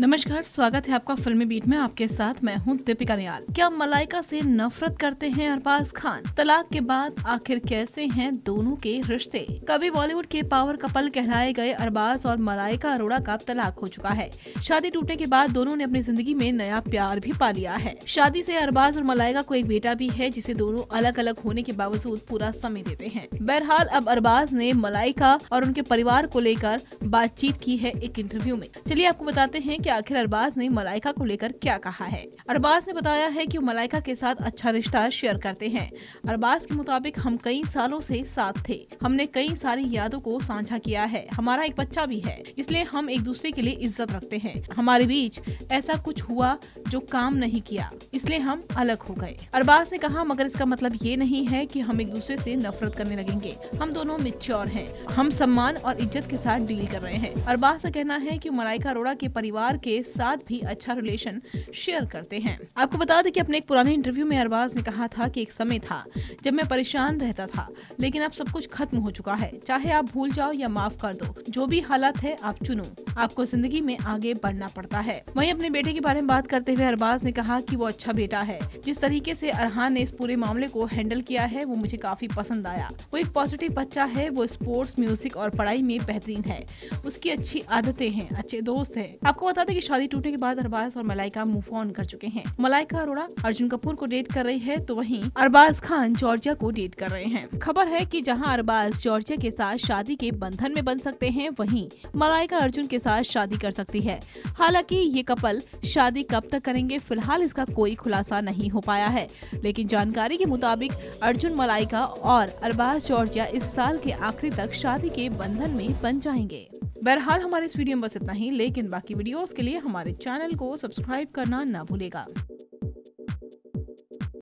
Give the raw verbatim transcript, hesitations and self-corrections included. नमस्कार, स्वागत है आपका फिल्मी बीट में। आपके साथ मैं हूं दीपिका नियाल। क्या मलाइका से नफरत करते हैं अरबाज़ खान? तलाक के बाद आखिर कैसे हैं दोनों के रिश्ते? कभी बॉलीवुड के पावर कपल कहलाए गए अरबाज़ और मलाइका अरोड़ा का तलाक हो चुका है। शादी टूटने के बाद दोनों ने अपनी जिंदगी में नया प्यार भी पा लिया है। शादी से अरबाज़ और मलाइका को एक बेटा भी है, जिसे दोनों अलग अलग होने के बावजूद पूरा समय देते हैं। बहरहाल, अब अरबाज़ ने मलाइका और उनके परिवार को लेकर बातचीत की है एक इंटरव्यू में। चलिए आपको बताते हैं कि आखिर अरबाज़ ने मलाइका को लेकर क्या कहा है। अरबाज़ ने बताया है कि वो मलाइका के साथ अच्छा रिश्ता शेयर करते हैं। अरबाज़ के मुताबिक, हम कई सालों से साथ थे, हमने कई सारी यादों को साझा किया है, हमारा एक बच्चा भी है, इसलिए हम एक दूसरे के लिए इज्जत रखते हैं। हमारे बीच ऐसा कुछ हुआ जो काम नहीं किया, इसलिए हम अलग हो गए। अरबाज़ ने कहा, मगर इसका मतलब ये नहीं है कि हम एक दूसरे से नफरत करने लगेंगे। हम दोनों मैच्योर हैं, हम सम्मान और इज्जत के साथ डील कर रहे हैं। अरबाज़ का कहना है कि मलाइका अरोड़ा के परिवार के साथ भी अच्छा रिलेशन शेयर करते हैं। आपको बता दें कि अपने एक पुराने इंटरव्यू में अरबाज़ ने कहा था कि एक समय था जब मैं परेशान रहता था, लेकिन अब सब कुछ खत्म हो चुका है। चाहे आप भूल जाओ या माफ कर दो, जो भी हालात है आप चुनो, आपको जिंदगी में आगे बढ़ना पड़ता है। वहीं अपने बेटे के बारे में बात करते हुए अरबाज़ ने कहा कि वो अच्छा बेटा है। जिस तरीके से अरहान ने इस पूरे मामले को हैंडल किया है वो मुझे काफी पसंद आया। वो एक पॉजिटिव बच्चा है, वो स्पोर्ट्स, म्यूजिक और पढ़ाई में बेहतरीन है, उसकी अच्छी आदतें हैं, अच्छे दोस्त हैं। आपको कि शादी टूटने के बाद अरबाज़ और मलाइका मूव ऑन कर चुके हैं। मलाइका अरोड़ा अर्जुन कपूर को डेट कर रही है, तो वहीं अरबाज़ खान जॉर्जिया को डेट कर रहे हैं। खबर है कि जहां अरबाज़ जॉर्जिया के साथ शादी के बंधन में बन सकते हैं, वहीं मलाइका अर्जुन के साथ शादी कर सकती है। हालांकि ये कपल शादी कब तक करेंगे, फिलहाल इसका कोई खुलासा नहीं हो पाया है। लेकिन जानकारी के मुताबिक अर्जुन मलाइका और अरबाज़ जॉर्जिया इस साल के आखिरी तक शादी के बंधन में बन जाएंगे। बहरहाल, हमारे इस वीडियो में बस इतना ही, लेकिन बाकी वीडियोस के लिए हमारे चैनल को सब्सक्राइब करना ना भूलेगा।